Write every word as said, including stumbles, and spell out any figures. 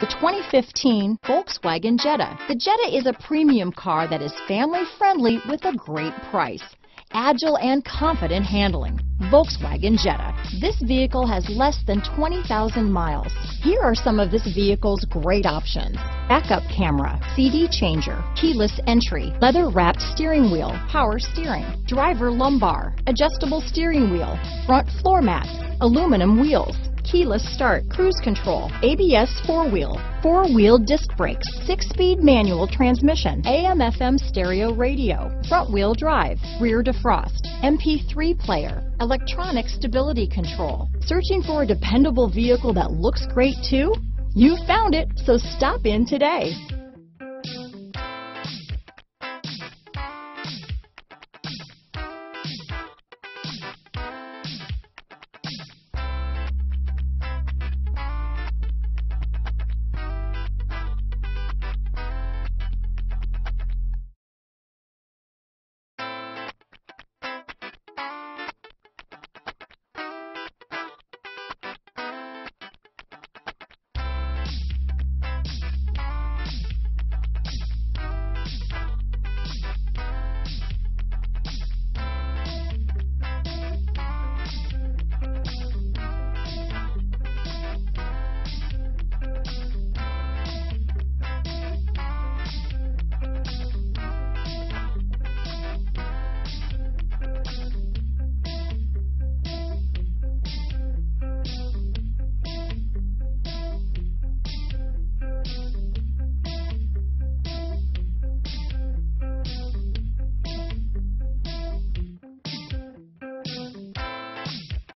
The twenty fifteen Volkswagen Jetta. The Jetta is a premium car that is family friendly with a great price. Agile and confident handling. Volkswagen Jetta. This vehicle has less than twenty thousand miles. Here are some of this vehicle's great options. Backup camera, C D changer, keyless entry, leather wrapped steering wheel, power steering, driver lumbar, adjustable steering wheel, front floor mats, aluminum wheels, keyless start, cruise control, A B S four-wheel, four-wheel disc brakes, six-speed manual transmission, A M F M stereo radio, front-wheel drive, rear defrost, M P three player, electronic stability control. Searching for a dependable vehicle that looks great too? You found it, so stop in today.